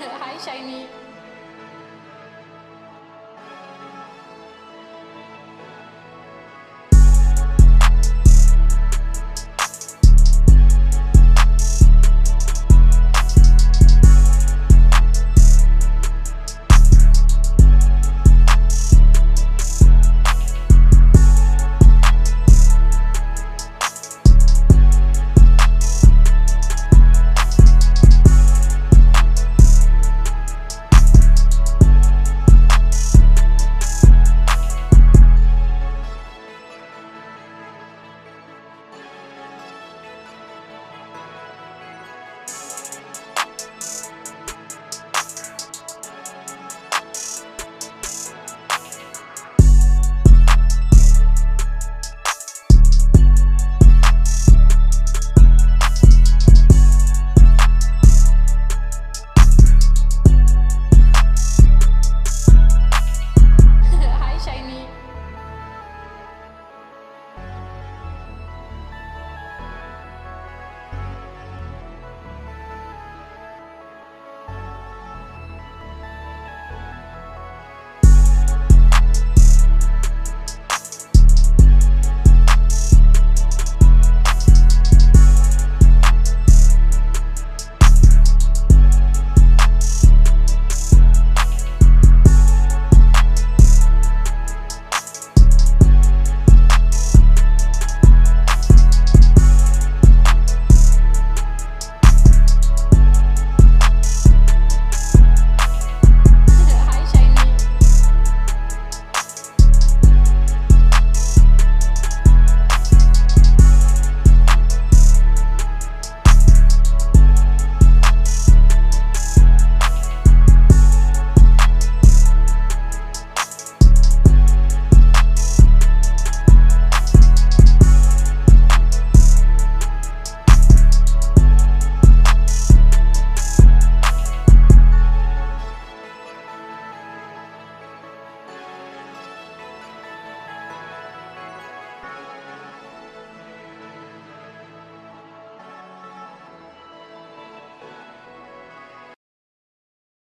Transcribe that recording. Hi, Shiny.